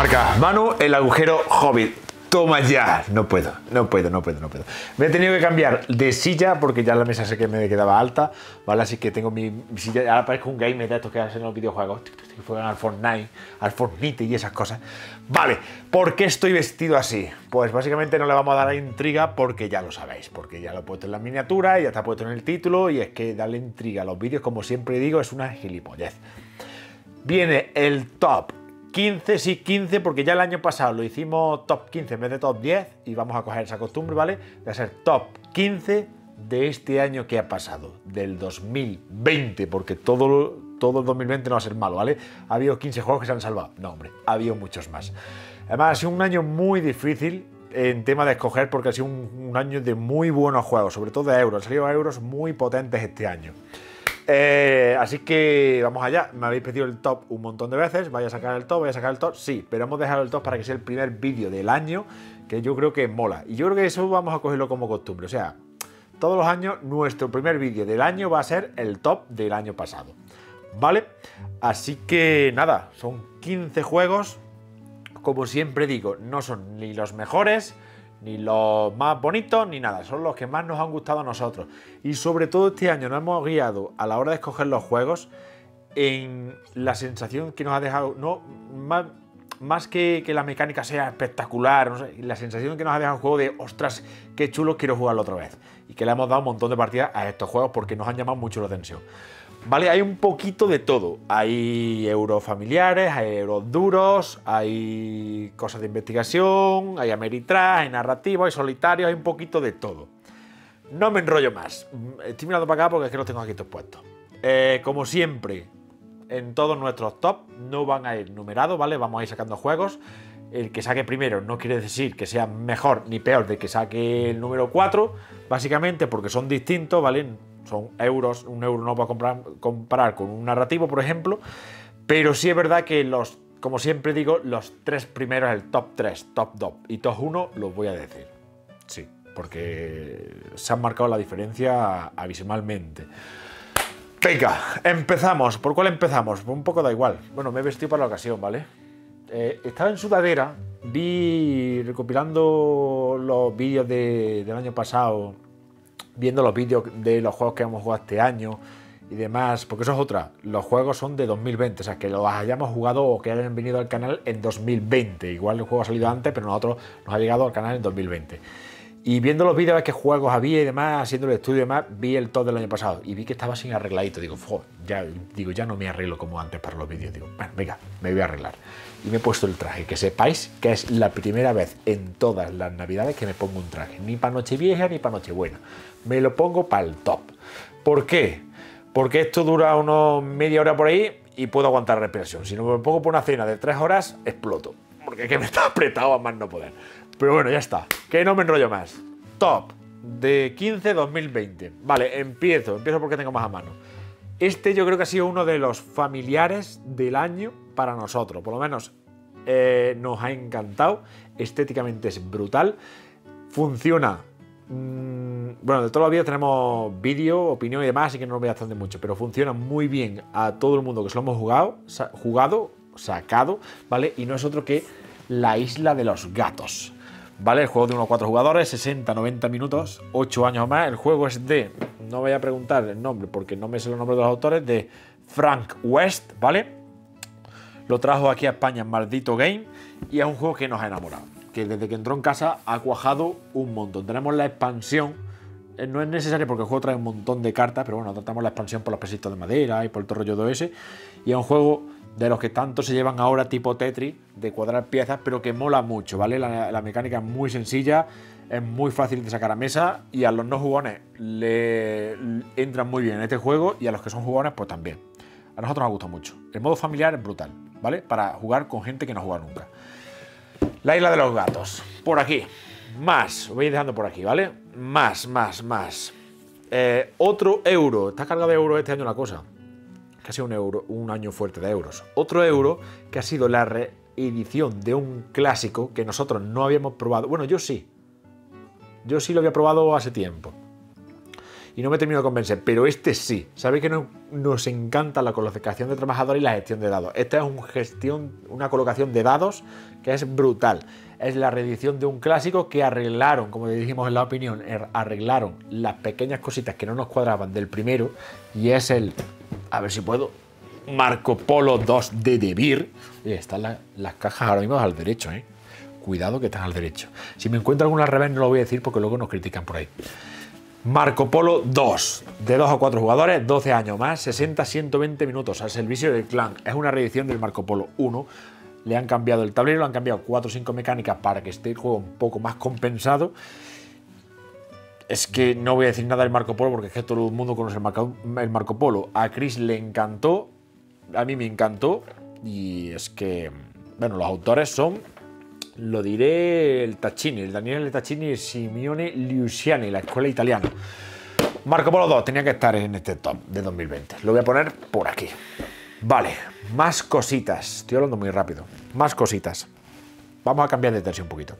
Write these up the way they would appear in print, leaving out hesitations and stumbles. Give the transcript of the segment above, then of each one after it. marca. Manu, El Agujero Hobbit. Toma ya. No puedo. Me he tenido que cambiar de silla porque ya la mesa sé que me quedaba alta, ¿vale? Así que tengo mi silla. Ahora parezco un gamer de estos que hacen los videojuegos. Juegan al Fortnite, al Fortnite y esas cosas. Vale, ¿por qué estoy vestido así? Pues básicamente no le vamos a dar intriga porque ya lo sabéis, porque ya lo he puesto en la miniatura y ya está puesto en el título, y es que darle intriga a los vídeos, como siempre digo, es una gilipollez. Viene el top 15, sí, 15, porque ya el año pasado lo hicimos top 15 en vez de top 10 y vamos a coger esa costumbre, ¿vale? De hacer top 15 de este año que ha pasado, del 2020, porque todo el 2020 no va a ser malo, ¿vale? Ha habido 15 juegos que se han salvado. No, hombre, ha habido muchos más. Además, ha sido un año muy difícil en tema de escoger, porque ha sido un año de muy buenos juegos, sobre todo de euros. Han salido euros muy potentes este año. Así que vamos allá. Me habéis pedido el top un montón de veces. Voy a sacar el top, sí, pero hemos dejado el top para que sea el primer vídeo del año, que yo creo que mola, y yo creo que eso vamos a cogerlo como costumbre. O sea, todos los años nuestro primer vídeo del año va a ser el top del año pasado, ¿vale? Así que nada, son 15 juegos. Como siempre digo, no son ni los mejores, ni los más bonitos, ni nada. Son los que más nos han gustado a nosotros. Y sobre todo este año nos hemos guiado a la hora de escoger los juegos en la sensación que nos ha dejado, no más que la mecánica sea espectacular, no sé, la sensación que nos ha dejado el juego de ostras, qué chulo, quiero jugarlo otra vez. Y que le hemos dado un montón de partidas a estos juegos porque nos han llamado mucho la atención. Vale, hay un poquito de todo. Hay euros familiares, hay euros duros, hay cosas de investigación, hay ameritrash, hay narrativo, hay solitario, hay un poquito de todo. No me enrollo más. Estoy mirando para acá porque es que los tengo aquí todos puestos. Como siempre, en todos nuestros top no van a ir numerados, ¿vale? Vamos a ir sacando juegos. El que saque primero no quiere decir que sea mejor ni peor de que saque el número 4, básicamente porque son distintos, ¿vale? Son euros, un euro no va a comparar con un narrativo, por ejemplo, pero sí es verdad que los, como siempre digo, los tres primeros, el top 3, top 2 y top 1 los voy a decir, sí, porque se han marcado la diferencia abismalmente. Venga, empezamos. ¿Por cuál empezamos? Un poco da igual. Bueno, me he vestido para la ocasión, ¿vale? Estaba en sudadera, vi recopilando los vídeos del año pasado, viendo los vídeos de los juegos que hemos jugado este año y demás, porque eso es otra, los juegos son de 2020, o sea, que los hayamos jugado o que hayan venido al canal en 2020, igual el juego ha salido antes, pero nosotros nos ha llegado al canal en 2020, y viendo los vídeos de qué juegos había y demás, haciendo el estudio y demás, vi el top del año pasado, y vi que estaba sin arregladito, digo, ya no me arreglo como antes para los vídeos, digo, bueno, venga, me voy a arreglar, y me he puesto el traje, que sepáis que es la primera vez en todas las navidades que me pongo un traje, ni para Nochevieja ni para Nochebuena, me lo pongo para el top. ¿Por qué? Porque esto dura unos media hora por ahí y puedo aguantar respiración. Si no me pongo por una cena de 3 horas, exploto, porque es que me está apretado a más no poder. Pero bueno, ya está, que no me enrollo más. Top de 15 2020. Vale, empiezo porque tengo más a mano. Este yo creo que ha sido uno de los familiares del año para nosotros, por lo menos nos ha encantado, estéticamente es brutal, funciona, bueno, de toda la vida tenemos vídeo, opinión y demás, así que no lo voy a extender mucho, pero funciona muy bien a todo el mundo que se lo hemos sacado, ¿vale? Y no es otro que La Isla de los Gatos, ¿vale? El juego de unos 4 jugadores, 60-90 minutos, 8 años más, el juego es de, no voy a preguntar el nombre porque no me sé los nombres de los autores, de Frank West, ¿vale? Lo trajo aquí a España en Maldito Game y es un juego que nos ha enamorado, que desde que entró en casa ha cuajado un montón. Tenemos la expansión, no es necesario porque el juego trae un montón de cartas, pero bueno, tratamos la expansión por los pesitos de madera y por el rollo de ese, y es un juego de los que tanto se llevan ahora tipo Tetris, de cuadrar piezas, pero que mola mucho, ¿vale? La mecánica es muy sencilla, es muy fácil de sacar a mesa y a los no jugones le entran muy bien en este juego y a los que son jugones pues también. A nosotros nos gusta mucho. El modo familiar es brutal, ¿vale? Para jugar con gente que no juega nunca. La Isla de los Gatos. Por aquí. Más. Lo voy a ir dejando por aquí, ¿vale? Más. Otro euro. Está cargado de euros este año la cosa. Que ha sido un año fuerte de euros. Otro euro que ha sido la reedición de un clásico que nosotros no habíamos probado. Bueno, yo sí. Yo sí lo había probado hace tiempo. y no me termino de convencer, pero este sí. Sabéis que nos encanta la colocación de trabajadores y la gestión de dados. Esta es una colocación de dados que es brutal. Es la reedición de un clásico que arreglaron, como dijimos en la opinión, arreglaron las pequeñas cositas que no nos cuadraban del primero, y es el, a ver si puedo, Marco Polo 2 de De Beer. Oye, están las cajas ahora mismo al derecho, ¿eh? Cuidado que están al derecho. Si me encuentro alguna al revés no lo voy a decir porque luego nos critican por ahí. Marco Polo 2, de 2 a 4 jugadores, 12 años más, 60-120 minutos al servicio del clan. Es una reedición del Marco Polo 1. Le han cambiado el tablero, le han cambiado 4 o 5 mecánicas para que esté el juego un poco más compensado. Es que no voy a decir nada del Marco Polo porque es que todo el mundo conoce el Marco Polo. A Chris le encantó, a mí me encantó, y es que, bueno, los autores son, lo diré, el Taccini, el Daniel Taccini y Simeone Luciani, la escuela italiana. Marco Polo 2 tenía que estar en este top de 2020. Lo voy a poner por aquí. Vale, más cositas. Estoy hablando muy rápido. Más cositas. Vamos a cambiar de tercio un poquito.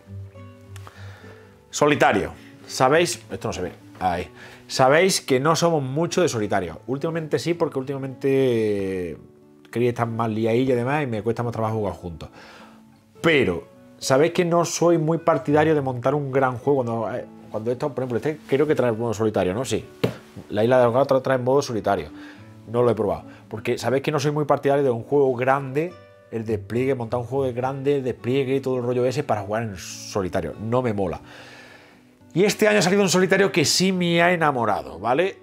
Solitario. ¿Sabéis? Esto no se ve. Ahí. Sabéis que no somos mucho de solitario. Últimamente sí, porque últimamente quería estar más liadilla y demás y me cuesta más trabajo jugar juntos. Pero sabéis que no soy muy partidario de montar un gran juego cuando esto, por ejemplo, este creo que trae modo solitario, ¿no? Sí. La Isla de los Gatos trae modo solitario. No lo he probado. Porque sabéis que no soy muy partidario de un juego grande, el despliegue, montar un juego grande, el despliegue y todo el rollo ese para jugar en solitario. No me mola. Y este año ha salido un solitario que sí me ha enamorado, ¿vale?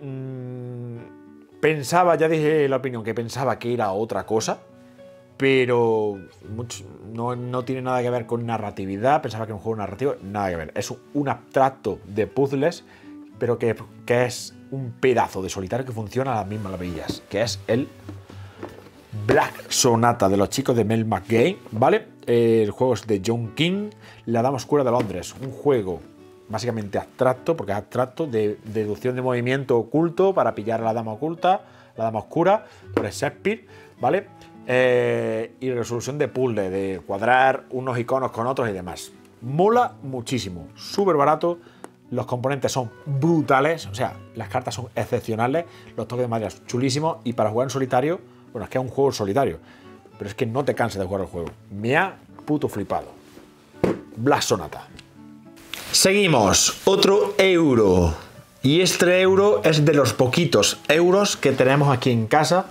Pensaba, ya dije la opinión, que pensaba que era otra cosa, pero no tiene nada que ver con narratividad. Pensaba que era un juego narrativo, nada que ver. Es un abstracto de puzzles, pero que es un pedazo de solitario que funciona a las mismas maravillas, que es el Black Sonata de los chicos de Mel McCain, ¿vale? El juego es de John King, La Dama Oscura de Londres, un juego básicamente abstracto, porque es abstracto, de deducción de movimiento oculto para pillar a la dama oculta, la dama oscura, por Shakespeare, ¿vale? Y resolución de puzzle, de cuadrar unos iconos con otros y demás. Mola muchísimo, súper barato, los componentes son brutales, o sea, las cartas son excepcionales, los toques de madera son chulísimos, y para jugar en solitario, bueno, es que es un juego solitario, pero es que no te canses de jugar el juego. Me ha puto flipado. Black Sonata. Seguimos, otro euro, y este euro es de los poquitos euros que tenemos aquí en casa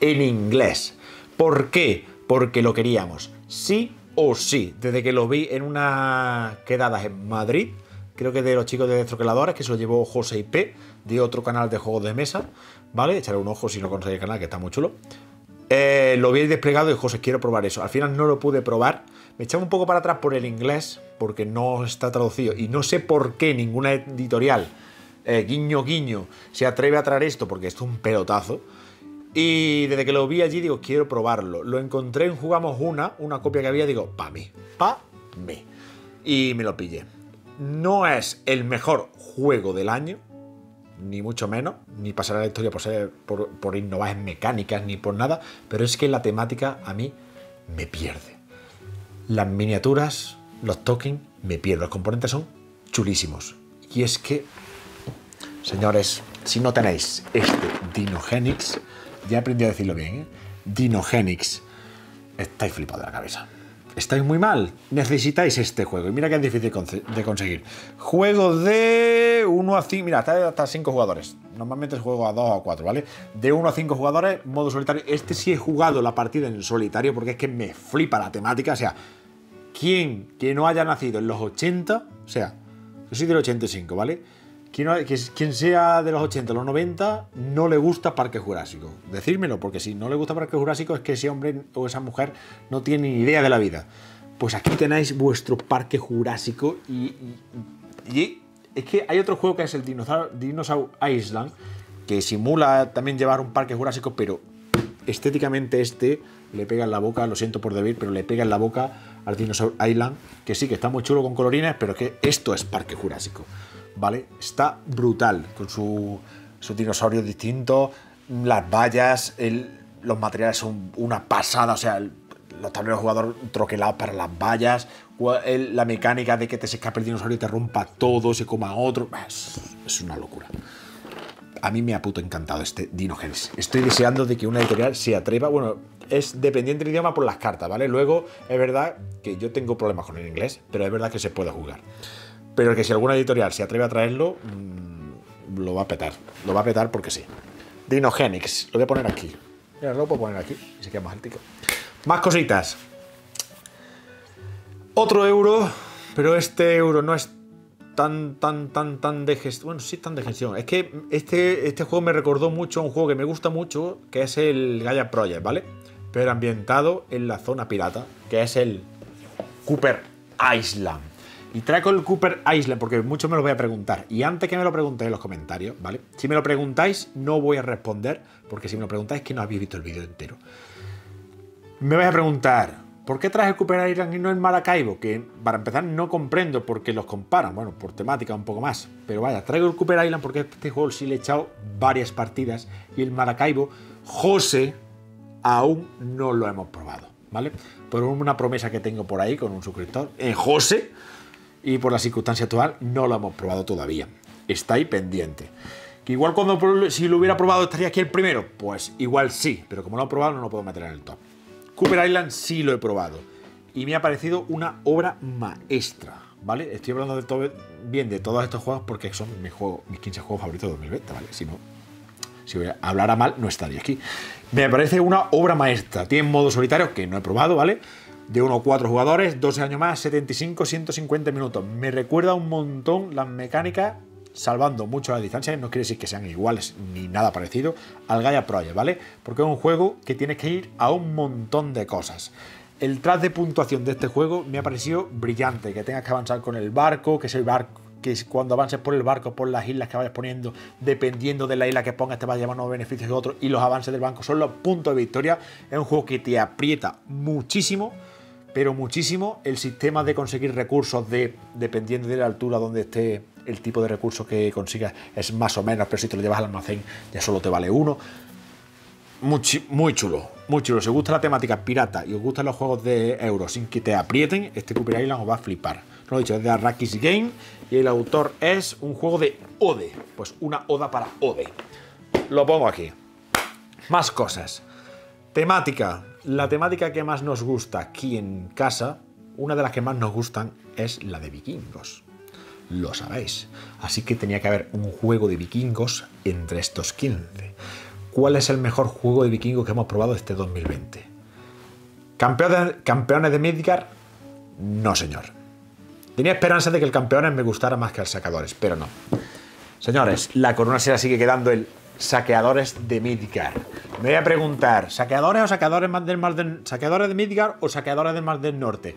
en inglés. ¿Por qué? Porque lo queríamos, sí o sí, desde que lo vi en unas quedadas en Madrid, creo que de los chicos de Destroqueladores, que se lo llevó José IP, de otro canal de juegos de mesa, ¿vale? Echarle un ojo si no conocéis el canal, que está muy chulo. Lo vi desplegado y José, quiero probar eso. Al final no lo pude probar. Me echaba un poco para atrás por el inglés, porque no está traducido. Y no sé por qué ninguna editorial, guiño guiño, se atreve a traer esto, porque esto es un pelotazo. Y desde que lo vi allí, digo, quiero probarlo. Lo encontré en Jugamos una copia que había, digo, pa' mí. Y me lo pillé. No es el mejor juego del año, ni mucho menos, ni pasará la historia por innovar en mecánicas, ni por nada, pero es que la temática a mí me pierde. Las miniaturas, los tokens, me pierdo. Los componentes son chulísimos. Y es que, señores, si no tenéis este Dinogenics, ya he aprendido a decirlo bien, ¿eh? Dinogenics, estáis flipados de la cabeza. Estáis muy mal. Necesitáis este juego. Y mira que es difícil de conseguir. Juego de 1 a 5. Mira, hasta 5 jugadores. Normalmente es juego a 2 o a 4, ¿vale? De 1 a 5 jugadores, modo solitario. Este sí he jugado la partida en solitario porque es que me flipa la temática. O sea, quien que no haya nacido en los 80, o sea, yo soy del 85, ¿vale? Quien sea de los 80 a los 90 no le gusta Parque Jurásico. Decírmelo, porque si no le gusta Parque Jurásico es que ese hombre o esa mujer no tiene ni idea de la vida. Pues aquí tenéis vuestro Parque Jurásico y es que hay otro juego que es el Dinosaur Island, que simula también llevar un Parque Jurásico, pero estéticamente este le pega en la boca, lo siento por decir, pero le pega en la boca al Dinosaur Island, que sí, que está muy chulo con colorines, pero que esto es Parque Jurásico. ¿Vale? Está brutal, con sus dinosaurios distintos, las vallas, los materiales son una pasada, o sea, los tableros de jugador troquelados para las vallas, la mecánica de que te se escape el dinosaurio y te rompa todo, se coma otro, es una locura. a mí me ha puto encantado este Dinogenics. Estoy deseando de que una editorial se atreva. Bueno, es dependiente del idioma por las cartas, ¿vale? Luego, es verdad que yo tengo problemas con el inglés, pero es verdad que se puede jugar. Pero que si alguna editorial se atreve a traerlo, lo va a petar. Lo va a petar porque sí. Dinogenics, lo voy a poner aquí. Mira, lo puedo poner aquí, si queda más altico. Más cositas. Otro euro, pero este euro no es tan de gestión. Bueno, sí, tan de gestión. Es que este juego me recordó mucho a un juego que me gusta mucho, que es el Gaia Project, ¿vale? Pero ambientado en la zona pirata, que es el Cooper Island. Y traigo el Cooper Island porque muchos me lo voy a preguntar. Y antes que me lo preguntéis en los comentarios, ¿vale? Si me lo preguntáis, no voy a responder, porque si me lo preguntáis es que no habéis visto el vídeo entero. Me vais a preguntar, ¿por qué traes el Cooper Island y no el Maracaibo? Que, para empezar, no comprendo por qué los comparan. Bueno, por temática un poco más. Pero vaya, traigo el Cooper Island porque este juego sí le he echado varias partidas. Y el Maracaibo, José, aún no lo hemos probado, ¿vale? Por una promesa que tengo por ahí con un suscriptor, José, y por la circunstancia actual, no lo hemos probado todavía. Está ahí pendiente. Que igual si lo hubiera probado estaría aquí el primero. Pues igual sí, pero como lo he probado no lo puedo meter en el top. Cooper Island sí lo he probado y me ha parecido una obra maestra, ¿vale? Estoy hablando de todo, bien de todos estos juegos porque son mis 15 juegos favoritos de 2020, ¿vale? Si no, si hablara mal, no estaría aquí. Me parece una obra maestra. Tiene modo solitario, que no he probado, ¿vale? De 1 a 4 jugadores, 12 años más, 75, 150 minutos. Me recuerda un montón las mecánicas, salvando mucho las distancias, no quiere decir que sean iguales ni nada parecido, al Gaia Project, ¿vale? Porque es un juego que tienes que ir a un montón de cosas. El track de puntuación de este juego me ha parecido brillante, que tengas que avanzar con el barco, que cuando avances por el barco, por las islas que vayas poniendo, dependiendo de la isla que pongas, te va a llevar unos beneficios de otros, y los avances del banco son los puntos de victoria. Es un juego que te aprieta muchísimo, pero muchísimo, el sistema de conseguir recursos, dependiendo de la altura donde esté. El tipo de recursos que consigas es más o menos, pero si te lo llevas al almacén ya solo te vale uno. Muy chulo, muy chulo. Si os gusta la temática pirata y os gustan los juegos de euros sin que te aprieten, este Cooper Island os va a flipar. Lo he dicho, es de Arrakis Game y el autor es un juego de Ode. Pues una oda para Ode. Lo pongo aquí. Más cosas. Temática. La temática que más nos gusta aquí en casa, una de las que más nos gustan, es la de vikingos. Lo sabéis. Así que tenía que haber un juego de vikingos entre estos 15. ¿Cuál es el mejor juego de vikingos que hemos probado este 2020? ¿Campeones de Midgar? No, señor. Tenía esperanza de que el Campeones me gustara más que el Saqueadores, pero no. Señores, la corona se la sigue quedando el Saqueadores de Midgar. Me voy a preguntar, ¿Saqueadores o Saqueadores del Mar del... ¿Saqueadores de Midgar o Saqueadores del Mar del Norte?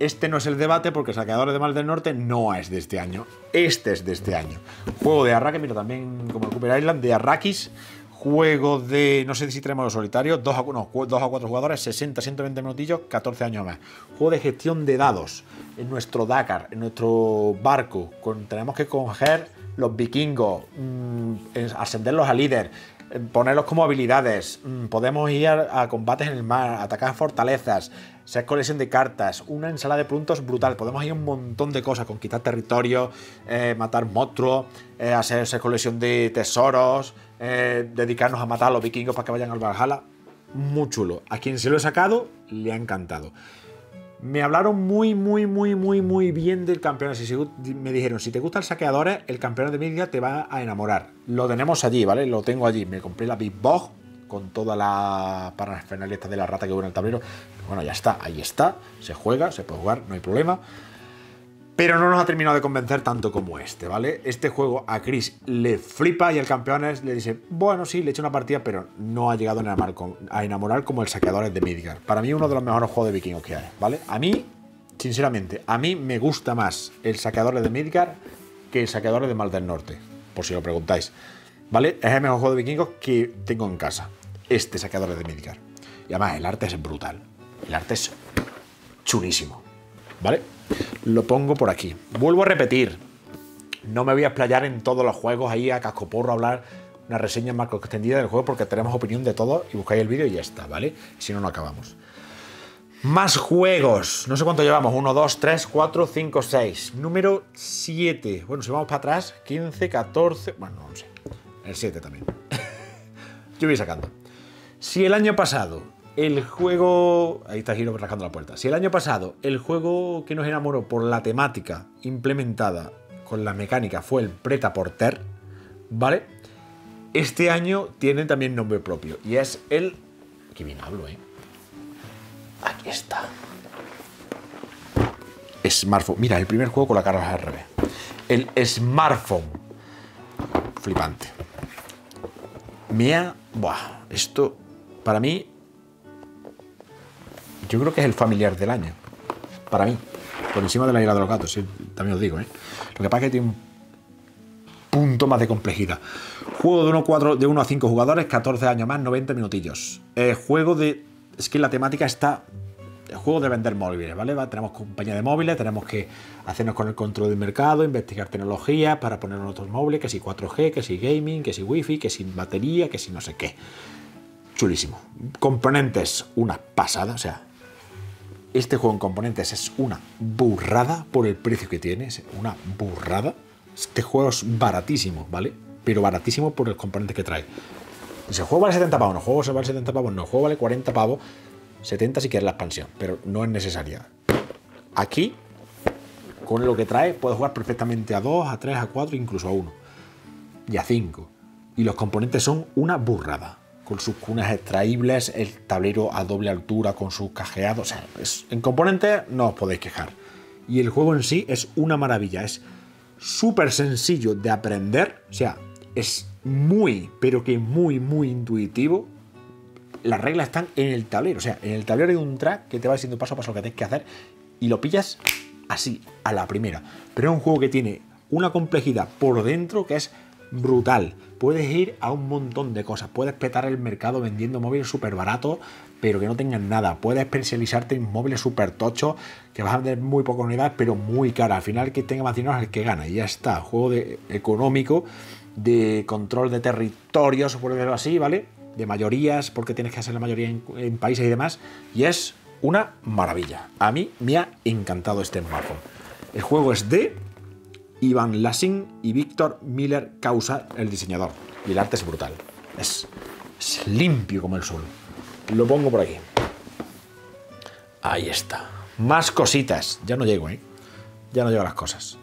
Este no es el debate porque Saqueadores de Mar del Norte no es de este año. Este es de este año. Juego de Arrakis, mira, también como el Cooper Island, de Arrakis. Juego de, no sé si tenemos los solitarios, 2 a 4 jugadores, 60, 120 minutillos, 14 años más. Juego de gestión de dados. En nuestro Dakar, en nuestro barco, tenemos que coger los vikingos, ascenderlos a líder, ponerlos como habilidades, podemos ir a combates en el mar, atacar fortalezas, ser colección de cartas, una ensalada de puntos brutal, podemos ir a un montón de cosas, conquistar territorio, matar monstruos, hacerse colección de tesoros, dedicarnos a matar a los vikingos para que vayan al Valhalla. Muy chulo, a quien se lo he sacado le ha encantado. Me hablaron muy bien del Campeón. Me dijeron, si te gusta el Saqueadores, el Campeón de Midgar te va a enamorar. Lo tenemos allí, ¿vale? Lo tengo allí. Me compré la Big Box con toda la parafernalia de la rata que hubo en el tablero. Bueno, ya está, ahí está. Se juega, se puede jugar, no hay problema. Pero no nos ha terminado de convencer tanto como este, ¿vale? Este juego a Chris le flipa y el Campeones le dice, bueno, sí, le he hecho una partida, pero no ha llegado a enamorar como el Saqueadores de Midgar. Para mí uno de los mejores juegos de vikingos que hay, ¿vale? A mí, sinceramente, a mí me gusta más el Saqueadores de Midgar que el Saqueadores de Mar del Norte, por si lo preguntáis, ¿vale? Es el mejor juego de vikingos que tengo en casa, este Saqueadores de Midgar. Y además el arte es brutal, el arte es chulísimo, ¿vale? Lo pongo por aquí. Vuelvo a repetir, no me voy a explayar en todos los juegos ahí a cascoporro a hablar una reseña más extendida del juego porque tenemos opinión de todo y buscáis el vídeo y ya está, ¿vale? Si no, no acabamos. Más juegos. No sé cuánto llevamos. 1, 2, 3, 4, 5, 6. Número 7. Bueno, si vamos para atrás, 15, 14... Bueno, no sé. El 7 también. Yo voy sacando. Si el año pasado el juego... Ahí está Giro rascando la puerta. Si el año pasado el juego que nos enamoró por la temática implementada con la mecánica fue el Pret-a-Porter, ¿vale? Este año tiene también nombre propio y es el... Qué bien hablo, ¿eh? Aquí está. Smartphone. Mira, el primer juego con la cara al revés. El Smartphone. Flipante. Mía. Buah, esto para mí yo creo que es el familiar del año. Para mí. Por encima de La Isla de los Gatos, sí, también os digo, ¿eh? Lo que pasa es que tiene un punto más de complejidad. Juego de 1 a 5 jugadores, 14 años más, 90 minutillos. Juego de... Es que la temática está... El juego de vender móviles, ¿vale? Tenemos compañía de móviles, tenemos que hacernos con el control del mercado, investigar tecnologías para poner nuestros móviles, que si 4G, que si gaming, que si wifi, que si batería, que si no sé qué. Chulísimo. Componentes, una pasada, o sea... Este juego en componentes es una burrada por el precio que tiene, es una burrada. Este juego es baratísimo, ¿vale? Pero baratísimo por el componente que trae. Si el juego vale 70 pavos, no, el juego se vale 70 pavos, no, el juego vale 40 pavos, 70 si quieres la expansión, pero no es necesaria. Aquí, con lo que trae, puedes jugar perfectamente a 2, a 3, a 4, incluso a 1. Y a 5. Y los componentes son una burrada. Con sus cunas extraíbles, el tablero a doble altura con sus cajeados, o sea, en componentes no os podéis quejar. Y el juego en sí es una maravilla, es súper sencillo de aprender, o sea, es muy, pero que muy, muy intuitivo. Las reglas están en el tablero, o sea, en el tablero hay un track que te va diciendo paso a paso lo que tienes que hacer y lo pillas así, a la primera. Pero es un juego que tiene una complejidad por dentro que es brutal. Puedes ir a un montón de cosas, puedes petar el mercado vendiendo móviles súper baratos pero que no tengan nada, puedes especializarte en móviles súper tochos que vas a vender muy pocas unidades pero muy caras. Al final, que tenga más dinero es el que gana y ya está. Juego de económico, de control de territorios, por decirlo así, ¿vale? De mayorías, porque tienes que hacer la mayoría en países y demás, y es una maravilla. A mí me ha encantado este Smartphone. El juego es de Iván Lassín y Víctor Miller Causa, el diseñador. Y el arte es brutal. Es limpio como el sol. Lo pongo por aquí. Ahí está. Más cositas. Ya no llego, ¿eh? Ya no llego a las cosas.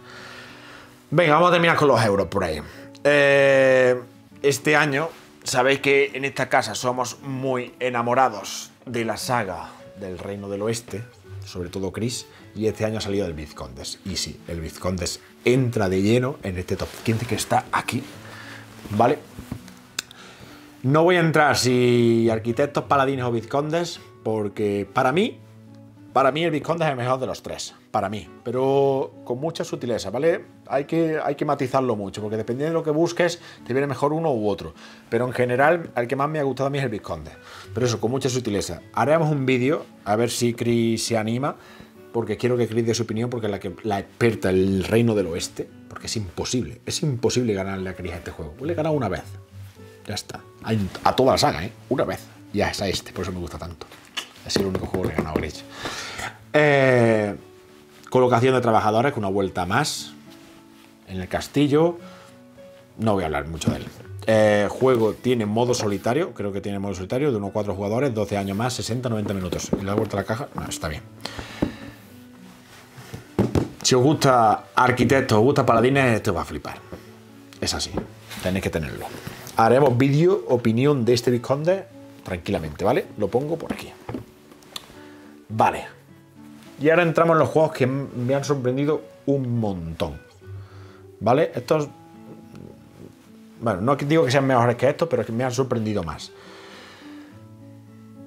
Venga, vamos a terminar con los euros por ahí. Este año, sabéis que en esta casa somos muy enamorados de la saga del Reino del Oeste, sobre todo Chris, y este año ha salido el Vizconde. Y sí, el Vizconde entra de lleno en este top 15 que está aquí, ¿vale? No voy a entrar si arquitectos, paladines o vizcondes, porque para mí el Vizconde es el mejor de los tres, para mí, pero con mucha sutileza, ¿vale? Hay que matizarlo mucho, porque dependiendo de lo que busques, te viene mejor uno u otro, pero en general, el que más me ha gustado a mí es el Vizconde, pero eso, con mucha sutileza. Haremos un vídeo, a ver si Chris se anima, porque quiero que Chris dé su opinión, porque es la experta del Reino del Oeste, porque es imposible ganarle a Chris a este juego. Pues le he ganado una vez, ya está, a toda la saga, ¿eh? Una vez, ya es a este, por eso me gusta tanto. Es el único juego que he ganado a Chris. Colocación de trabajadores, con una vuelta más en el castillo. No voy a hablar mucho de él. Juego tiene modo solitario, creo que tiene modo solitario, de 1 a 4 jugadores, 12 años más, 60-90 minutos. Y le he vuelto la caja, no, está bien. Si os gusta arquitectos, os gusta paladines, esto os va a flipar. Es así, tenéis que tenerlo. Haremos vídeo, opinión de este Vizconde tranquilamente, ¿vale? Lo pongo por aquí. Vale. Y ahora entramos en los juegos que me han sorprendido un montón, ¿vale? Estos... Bueno, no digo que sean mejores que estos, pero es que me han sorprendido más.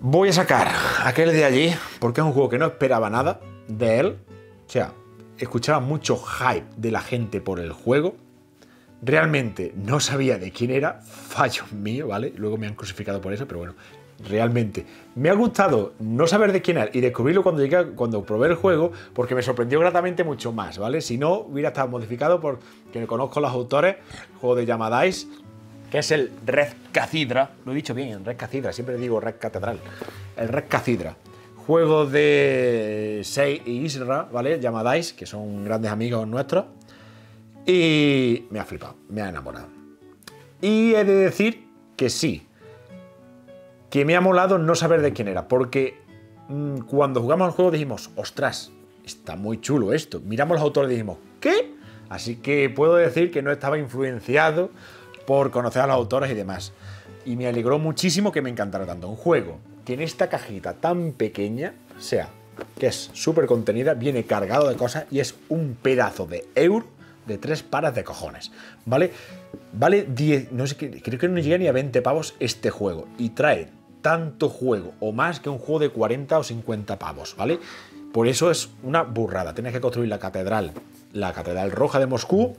Voy a sacar aquel de allí, porque es un juego que no esperaba nada de él. O sea, escuchaba mucho hype de la gente por el juego. Realmente no sabía de quién era, fallo mío, ¿vale? Luego me han crucificado por eso, pero bueno, realmente me ha gustado no saber de quién era y descubrirlo cuando probé el juego, porque me sorprendió gratamente mucho más, ¿vale? Si no, hubiera estado modificado, porque me conozco los autores. El juego de Yamadais, que es el Red Cacidra, lo he dicho bien, Red Cacidra, siempre digo Red Catedral, el Red Cacidra. Juego de Sei y Isra, ¿vale? Yamadais, que son grandes amigos nuestros, y me ha flipado, me ha enamorado. Y he de decir que sí, que me ha molado no saber de quién era, porque cuando jugamos al juego dijimos, ostras, está muy chulo esto. Miramos los autores y dijimos, ¿qué? Así que puedo decir que no estaba influenciado por conocer a los autores y demás. Y me alegró muchísimo que me encantara tanto un juego que en esta cajita tan pequeña, o sea, que es súper contenida, viene cargado de cosas y es un pedazo de euro de 3 paras de cojones, ¿vale? Vale 10, no sé, creo que no llega ni a 20 pavos este juego y trae tanto juego o más que un juego de 40 o 50 pavos, ¿vale? Por eso es una burrada. Tienes que construir la catedral roja de Moscú,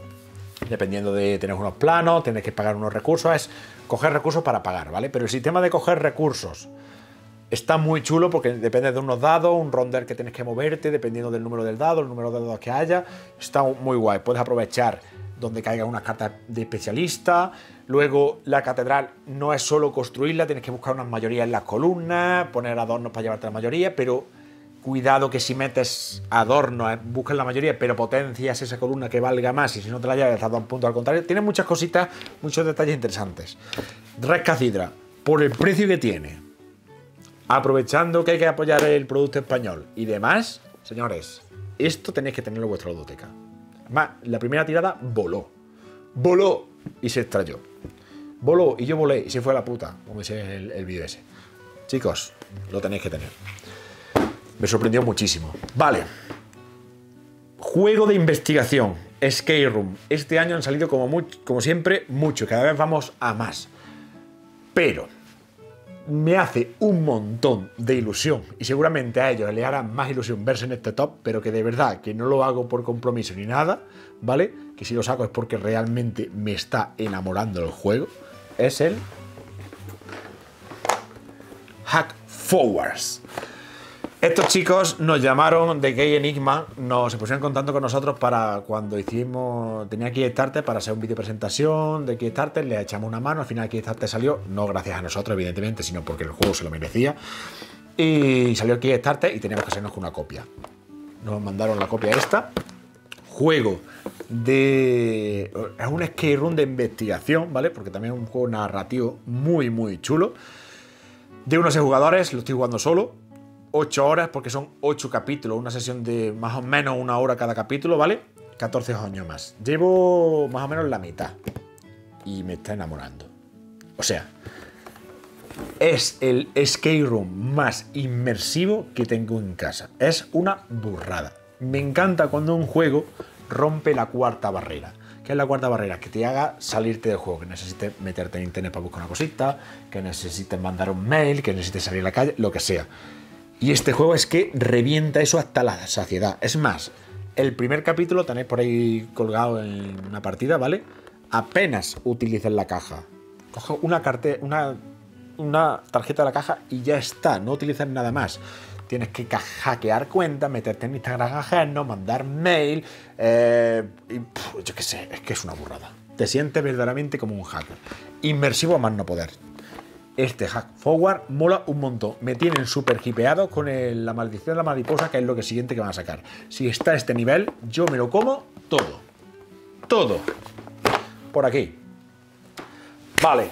dependiendo de tener unos planos, tienes que pagar unos recursos, es coger recursos para pagar, ¿vale? Pero el sistema de coger recursos está muy chulo porque depende de unos dados, un ronder que tienes que moverte, dependiendo del número del dado, el número de dados que haya, está muy guay. Puedes aprovechar donde caigan unas cartas de especialista. Luego la catedral no es solo construirla, tienes que buscar unas mayorías en las columnas, poner adornos para llevarte la mayoría, pero cuidado que si metes adornos, buscas la mayoría, pero potencias esa columna que valga más y si no te la llevas, te da un punto al contrario. Tiene muchas cositas, muchos detalles interesantes. Red Cacidra, por el precio que tiene, aprovechando que hay que apoyar el producto español y demás, señores, esto tenéis que tenerlo en vuestra ludoteca. Además, la primera tirada voló. Voló y se extrayó. Voló y yo volé y se fue a la puta, como dice el vídeo ese. Chicos, lo tenéis que tener. Me sorprendió muchísimo. Vale. Juego de investigación. Escape Room. Este año han salido como siempre mucho. Cada vez vamos a más. Pero me hace un montón de ilusión. Y seguramente a ellos les hará más ilusión verse en este top. Pero que de verdad que no lo hago por compromiso ni nada. ¿Vale? Que si lo saco es porque realmente me está enamorando el juego. Es el Hack Forwards. Estos chicos nos llamaron de Gay Enigma, se pusieron en contacto con nosotros para cuando hicimos, tenía Kickstarter para hacer un vídeo presentación de Kickstarter, le echamos una mano, al final Kickstarter salió, no gracias a nosotros evidentemente, sino porque el juego se lo merecía, y salió Kickstarter y teníamos que hacernos con una copia. Nos mandaron la copia esta, juego de... es un escape room de investigación, ¿vale? Porque también es un juego narrativo muy muy chulo, de unos 6 jugadores, lo estoy jugando solo, 8 horas porque son 8 capítulos, una sesión de más o menos 1 hora cada capítulo, ¿vale? 14 años más. Llevo más o menos la mitad y me está enamorando. O sea, es el escape room más inmersivo que tengo en casa. Es una burrada. Me encanta cuando un juego rompe la cuarta barrera. ¿Qué es la cuarta barrera? Que te haga salirte del juego, que necesites meterte en internet para buscar una cosita, que necesites mandar un mail, que necesites salir a la calle, lo que sea. Y este juego es que revienta eso hasta la saciedad. Es más, el primer capítulo tenéis por ahí colgado en una partida, ¿vale? Apenas utilices la caja. Coge una tarjeta de la caja y ya está. No utilizas nada más. Tienes que hackear cuentas, meterte en Instagram ajeno, mandar mail... yo qué sé, es que es una burrada. Te sientes verdaderamente como un hacker. Inmersivo a más no poder. Este Hack Forward mola un montón. Me tienen súper hipeado con la maldición de la mariposa, que es lo que siguiente que van a sacar. Si está a este nivel, yo me lo como todo. Todo. Por aquí. Vale.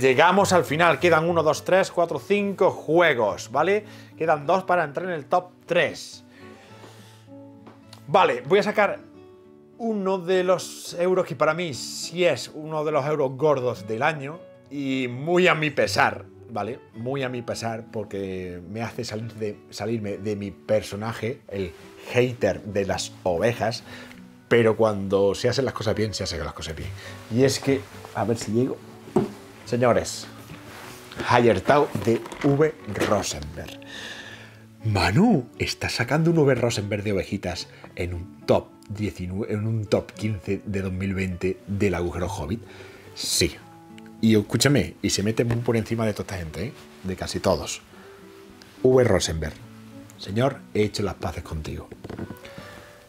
Llegamos al final. Quedan 1, 2, 3, 4, 5 juegos, ¿vale? Quedan 2 para entrar en el top 3. Vale, voy a sacar uno de los euros que para mí sí es uno de los euros gordos del año. Y muy a mi pesar, ¿vale? Muy a mi pesar porque me hace salirme de mi personaje, el hater de las ovejas, pero cuando se hacen las cosas bien, se hacen las cosas bien. Y es que, a ver si llego... Señores, Hayertau de Uwe Rosenberg. Manu, está sacando un Uwe Rosenberg de ovejitas en un top 19, en un top 15 de 2020 del Agujero Hobbit. Sí. Y escúchame, y se mete muy por encima de toda esta gente, ¿eh? De casi todos. Uwe Rosenberg. Señor, he hecho las paces contigo.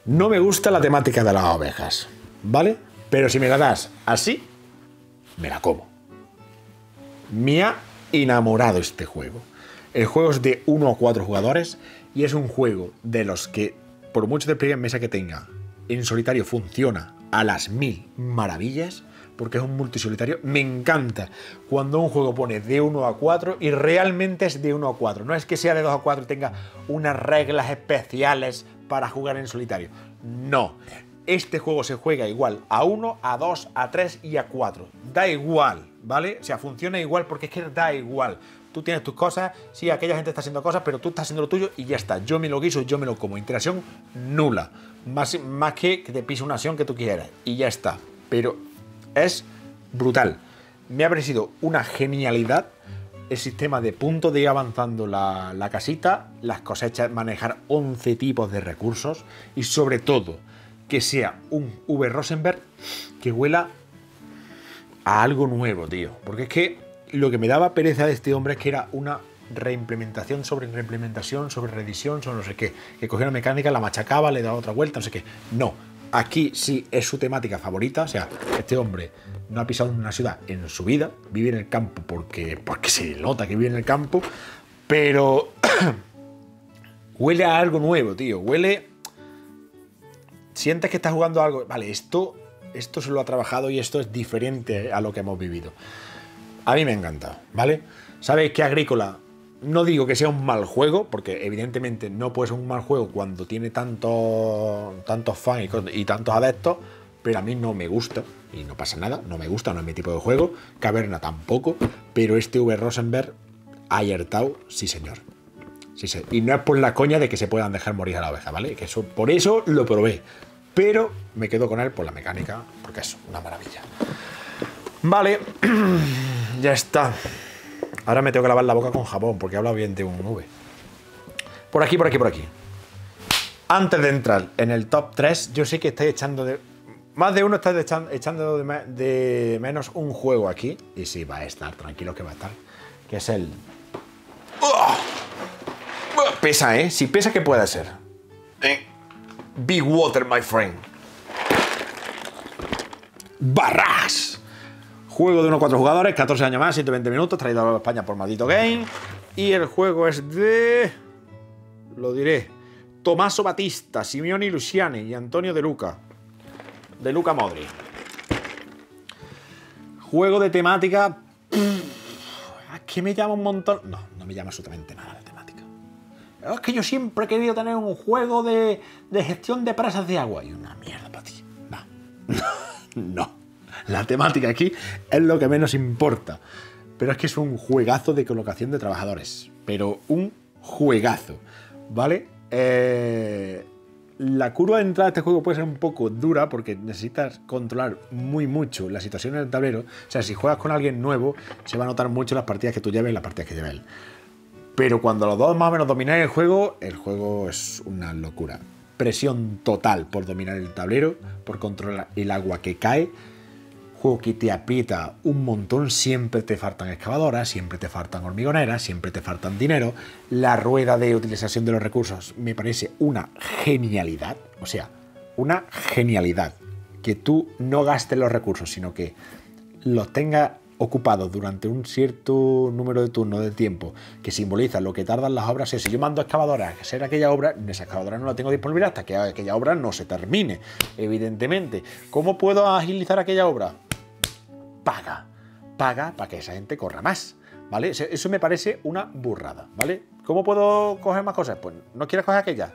No me gusta la temática de las ovejas, ¿vale? Pero si me la das así, me la como. Me ha enamorado este juego. El juego es de 1 a 4 jugadores y es un juego de los que, por mucho despliegue en mesa que tenga, en solitario funciona a las mil maravillas, porque es un multisolitario. Me encanta cuando un juego pone de 1 a 4 y realmente es de 1 a 4. No es que sea de 2 a 4 y tenga unas reglas especiales para jugar en solitario. No. Este juego se juega igual a 1, a 2, a 3 y a 4. Da igual, ¿vale? O sea, funciona igual porque es que da igual. Tú tienes tus cosas, sí, aquella gente está haciendo cosas, pero tú estás haciendo lo tuyo y ya está. Yo me lo guiso, yo me lo como. Interacción nula. Más que te pise una acción que tú quieras. Y ya está. Pero es brutal. Me ha parecido una genialidad el sistema de puntos de ir avanzando la casita, las cosechas, manejar 11 tipos de recursos y sobre todo que sea un Uwe Rosenberg que huela a algo nuevo, tío. Porque es que lo que me daba pereza de este hombre es que era una reimplementación sobre reimplementación, sobre reedición, sobre no sé qué. Que cogía una mecánica, la machacaba, le daba otra vuelta, no sé qué. No. Aquí sí es su temática favorita, o sea, este hombre no ha pisado una ciudad en su vida, vive en el campo porque se nota que vive en el campo, pero huele a algo nuevo, tío, huele... Sientes que estás jugando algo, vale, esto se lo ha trabajado y esto es diferente a lo que hemos vivido. A mí me ha encantado, ¿vale? ¿Sabéis que Agrícola? No digo que sea un mal juego, porque evidentemente no puede ser un mal juego cuando tiene tantos fans y tantos adeptos, pero a mí no me gusta, y no pasa nada, no me gusta, no es mi tipo de juego, Caverna tampoco, pero este Uwe Rosenberg, Hayertau, sí señor. Sí, sí. Y no es por la coña de que se puedan dejar morir a la oveja, ¿vale? Que eso, por eso lo probé, pero me quedo con él por la mecánica, porque es una maravilla. Vale, ya está. Ahora me tengo que lavar la boca con jabón, porque he hablado bien de un V. Por aquí, por aquí, por aquí. Antes de entrar en el top 3, yo sé que estáis echando de... Más de uno estáis echando de menos un juego aquí. Y sí, va a estar, tranquilo que va a estar. Que es el... ¡Oh! Pesa, ¿eh? Si pesa, ¿qué puede ser? Big Water, my friend. Barras. Juego de unos 4 jugadores, 14 años más, 120 minutos, traído a España por Maldito Game. Y el juego es de... Lo diré. Tommaso Battista, Simeone Luciani y Antonio de Luca. De Luca Modri. Juego de temática... Es que me llama un montón... No, no me llama absolutamente nada la temática. Es que yo siempre he querido tener un juego de gestión de presas de agua. Y una mierda para ti. No. No. La temática aquí es lo que menos importa. Pero es que es un juegazo de colocación de trabajadores. Pero un juegazo, ¿vale? La curva de entrada de este juego puede ser un poco dura porque necesitas controlar muy mucho la situación en el tablero. O sea, si juegas con alguien nuevo, se va a notar mucho las partidas que tú lleves y las partidas que lleva él. Pero cuando los dos más o menos domináis el juego es una locura. Presión total por dominar el tablero, por controlar el agua que cae. Juego que te aprieta un montón, siempre te faltan excavadoras, siempre te faltan hormigoneras, siempre te faltan dinero. La rueda de utilización de los recursos me parece una genialidad, o sea, una genialidad. Que tú no gastes los recursos, sino que los tengas ocupados durante un cierto número de turnos de tiempo, que simboliza lo que tardan las obras. Si yo mando excavadoras a hacer aquella obra, esa excavadora no la tengo disponible hasta que aquella obra no se termine, evidentemente. ¿Cómo puedo agilizar aquella obra? Paga, paga para que esa gente corra más, ¿vale? Eso me parece una burrada, ¿vale? ¿Cómo puedo coger más cosas? Pues, ¿no quieres coger aquella?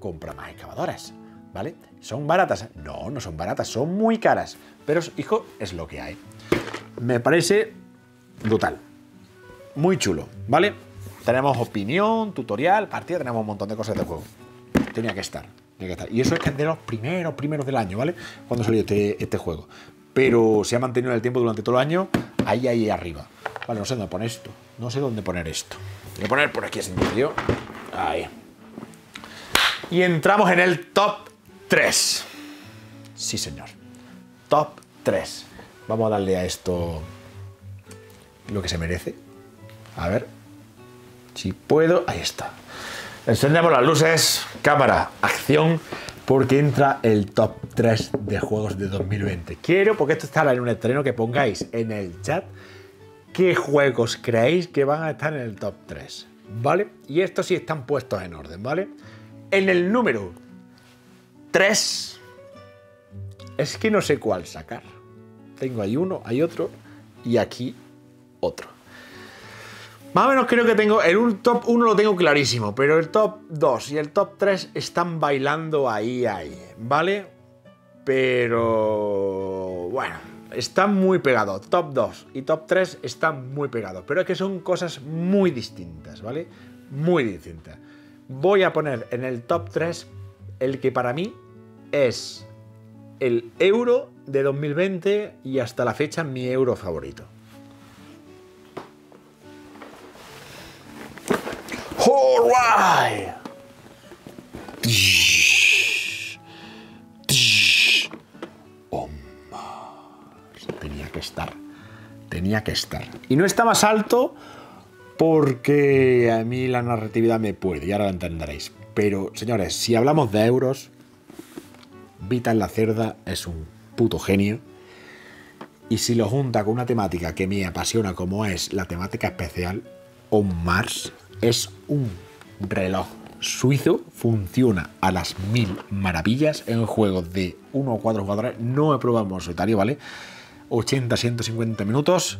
Compra más excavadoras, ¿vale? ¿Son baratas? No, no son baratas, son muy caras. Pero, hijo, es lo que hay. Me parece brutal. Muy chulo, ¿vale? Tenemos opinión, tutorial, partida, tenemos un montón de cosas de juego. Tenía que estar, tenía que estar. Y eso es que es de los primeros del año, ¿vale? Cuando salió este juego. Pero se ha mantenido en el tiempo durante todo el año, ahí arriba. Vale, no sé dónde poner esto. No sé dónde poner esto. Voy a poner por aquí, señor. Ahí. Y entramos en el top 3. Sí, señor. Top 3. Vamos a darle a esto lo que se merece. A ver. Si puedo. Ahí está. Encendemos las luces. Cámara. Acción. Porque entra el top 3 de juegos de 2020. Quiero, porque esto está en un estreno, que pongáis en el chat qué juegos creéis que van a estar en el top 3. ¿Vale? Y estos sí están puestos en orden, ¿vale? En el número 3 Es que no sé cuál sacar. Tengo ahí uno, hay otro y aquí otro. Más o menos creo que tengo... El top 1 lo tengo clarísimo, pero el top 2 y el top 3 están bailando ahí, ¿vale? Pero... bueno, están muy pegados. Top 2 y top 3 están muy pegados, pero es que son cosas muy distintas, ¿vale? Muy distintas. Voy a poner en el top 3 el que para mí es el euro de 2020 y hasta la fecha mi euro favorito. All right. On Mars. Tenía que estar. Y no está más alto porque a mí la narratividad me puede, y ahora lo entenderéis. Pero, señores, si hablamos de euros, Vital Lacerda es un puto genio. Y si lo junta con una temática que me apasiona, como es la temática especial, On Mars es un reloj suizo, funciona a las mil maravillas en juegos de 1 o 4 jugadores. No he probado en solitario, ¿vale? 80, 150 minutos,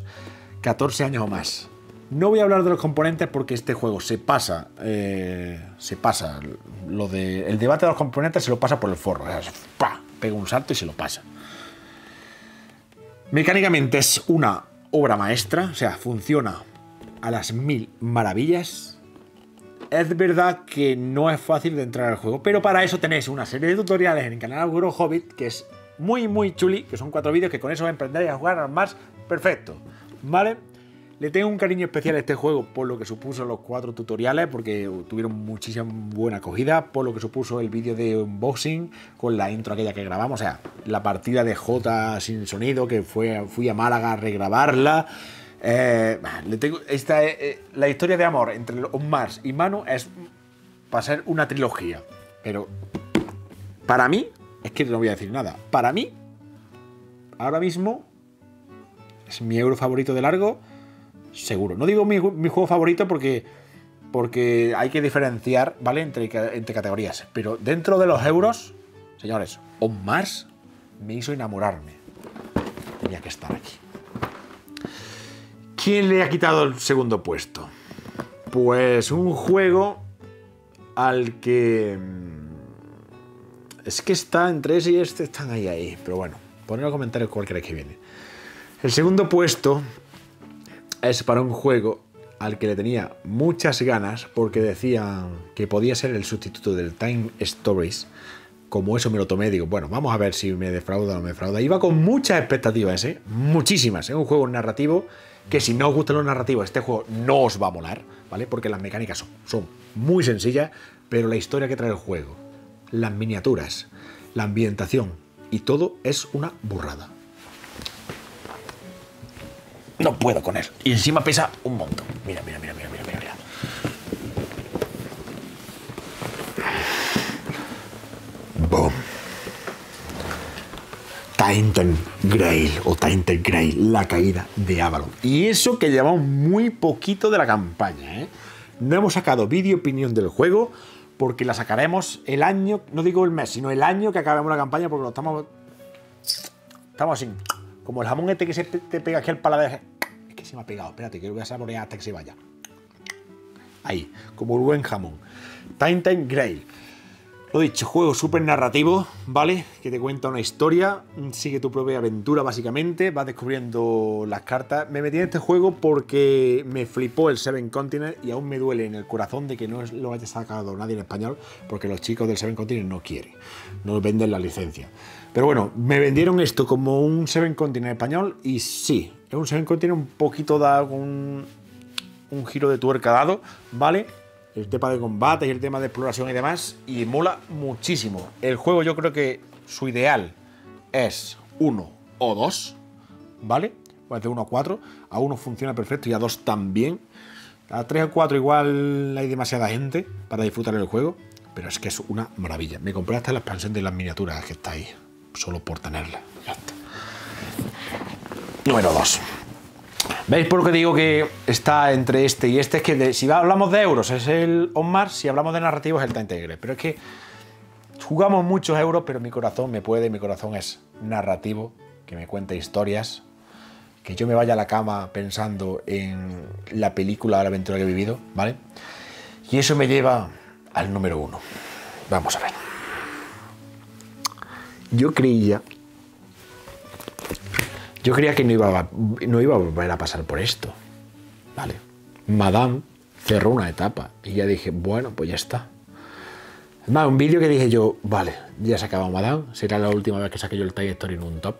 14 años o más. No voy a hablar de los componentes porque este juego se pasa. Lo de el debate de los componentes se lo pasa por el forro. ¡Pah! Pega un salto y se lo pasa. Mecánicamente es una obra maestra, o sea, funciona a las mil maravillas. Es verdad que no es fácil de entrar al juego, pero para eso tenéis una serie de tutoriales en el canal El Agujero Hobbit, que es muy muy chuli, que son 4 vídeos que con eso vais a aprender a jugar al más perfecto, ¿vale? Le tengo un cariño especial a este juego por lo que supuso los 4 tutoriales, porque tuvieron muchísima buena acogida, por lo que supuso el vídeo de unboxing con la intro aquella que grabamos, o sea, la partida de J sin sonido, que fui a Málaga a regrabarla. La historia de amor entre On Mars y Manu es para ser una trilogía, pero para mí, es que no voy a decir nada, para mí, ahora mismo, es mi euro favorito de largo, seguro. No digo mi juego favorito porque hay que diferenciar, ¿vale?, entre categorías, pero dentro de los euros, señores, On Mars me hizo enamorarme. Tenía que estar aquí. ¿Quién le ha quitado el segundo puesto? Pues un juego al que... es que está entre ese y este, están ahí. Pero bueno, ponedlo en los comentarios cuál creéis que viene. El segundo puesto es para un juego al que le tenía muchas ganas porque decían que podía ser el sustituto del Time Stories. Como eso me lo tomé, digo, bueno, vamos a ver si me defrauda o no me defrauda. Iba con muchas expectativas, muchísimas. Es un juego narrativo que, si no os gusta lo narrativo, este juego no os va a molar, ¿vale? Porque las mecánicas son muy sencillas, pero la historia que trae el juego, las miniaturas, la ambientación y todo es una burrada. No puedo con él. Y encima pesa un montón. Mira. Boom. Tainted Grail o Tainted Grail, la caída de Avalon. Y eso que llevamos muy poquito de la campaña, No hemos sacado vídeo opinión del juego porque la sacaremos el año, no digo el mes, sino el año que acabemos la campaña, porque lo estamos así, como el jamón este que se te pega aquí al paladar. Es que se me ha pegado, espérate, que lo voy a saborear hasta que se vaya. Ahí, como el buen jamón. Tainted Grail. Lo dicho, juego súper narrativo, ¿vale? Que te cuenta una historia, sigue tu propia aventura básicamente, vas descubriendo las cartas. Me metí en este juego porque me flipó el Seven Continent y aún me duele en el corazón de que no lo haya sacado nadie en español, porque los chicos del Seven Continent no quieren, no venden la licencia. Pero bueno, me vendieron esto como un Seven Continent español y sí, es un Seven Continent un poquito da un giro de tuerca dado, ¿vale? El tema de combate y el tema de exploración y demás, y mola muchísimo. El juego, yo creo que su ideal es 1 o 2, ¿vale? Pues de 1 a 4, a 1 funciona perfecto y a 2 también. A 3 o 4 igual hay demasiada gente para disfrutar el juego, pero es que es una maravilla. Me compré hasta la expansión de las miniaturas que está ahí, solo por tenerla. Ya está. Número 2. ¿Veis por qué digo que está entre este y este? Es que si hablamos de euros es el On Mars, si hablamos de narrativos es el Tainted Grail. Pero es que Jugamos muchos euros, pero mi corazón me puede, mi corazón es narrativo, que me cuente historias, que yo me vaya a la cama pensando en la película de la aventura que he vivido, ¿vale? Y eso me lleva al número uno. Vamos a ver. Yo creía que no iba a volver a pasar por esto, ¿vale? Madame cerró una etapa y ya dije, bueno, pues ya está. Es más, un vídeo que dije yo, vale, ya se ha acabado Madame, será la última vez que saque yo el Time Story en un top.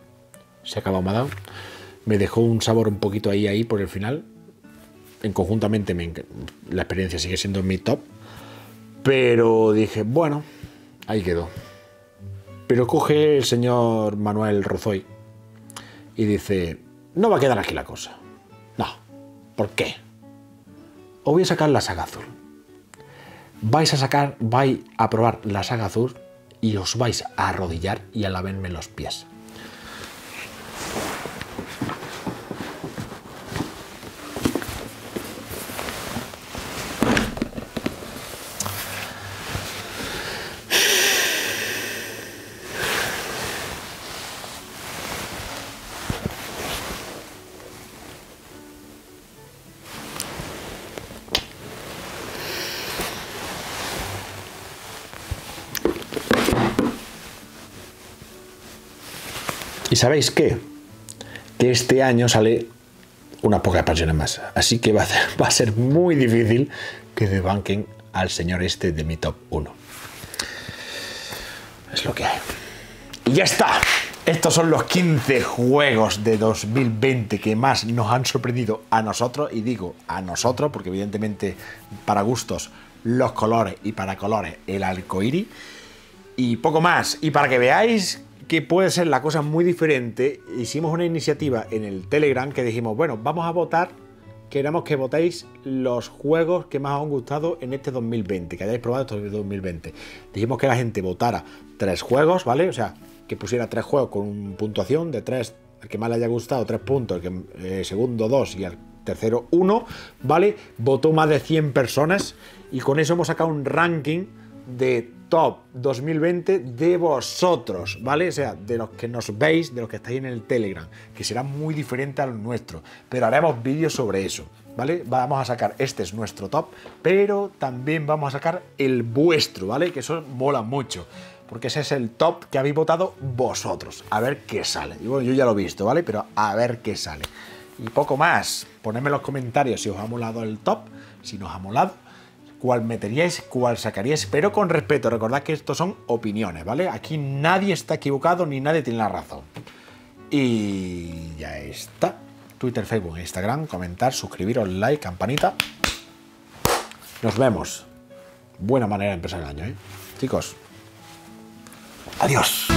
Se ha acabado Madame. Me dejó un sabor un poquito ahí por el final. En conjuntamente la experiencia sigue siendo mi top. Pero dije, bueno, ahí quedó. Pero coge el señor Manuel Rozoy y dice, no va a quedar aquí la cosa. No, ¿por qué? Os voy a sacar la saga azul. Vais a probar la saga azul y os vais a arrodillar y a lavarme los pies. ¿Y sabéis qué? Que este año sale unas pocas expansiones más. Así que va a ser muy difícil que desbanquen al señor este de mi top 1. Es lo que hay. Y ya está. Estos son los 15 juegos de 2020 que más nos han sorprendido a nosotros. Y digo a nosotros porque evidentemente para gustos los colores y para colores el arcoíris. Y poco más. Y para que veáis que puede ser la cosa muy diferente, hicimos una iniciativa en el Telegram que dijimos, bueno, vamos a votar, queremos que votéis los juegos que más os han gustado en este 2020, que hayáis probado este 2020. Dijimos que la gente votara 3 juegos, ¿vale? O sea, que pusiera 3 juegos con puntuación de 3, el que más le haya gustado 3 puntos, el que, segundo 2 y el tercero 1, ¿vale? Votó más de 100 personas y con eso hemos sacado un ranking de top 2020 de vosotros, ¿vale? O sea, de los que nos veis, de los que estáis en el Telegram, que será muy diferente al nuestro, pero haremos vídeos sobre eso, ¿vale? Vamos a sacar, este es nuestro top, pero también vamos a sacar el vuestro, ¿vale? Que eso mola mucho, porque ese es el top que habéis votado vosotros, a ver qué sale. Y bueno, yo ya lo he visto, ¿vale? Pero a ver qué sale. Y poco más, ponedme en los comentarios si os ha molado el top, si nos ha molado, cuál meteríais, cuál sacaríais, pero con respeto, recordad que estos son opiniones, ¿vale? Aquí nadie está equivocado ni nadie tiene la razón. Y ya está. Twitter, Facebook, Instagram, comentar, suscribiros, like, campanita. Nos vemos. Buena manera de empezar el año, ¿eh? Chicos, adiós.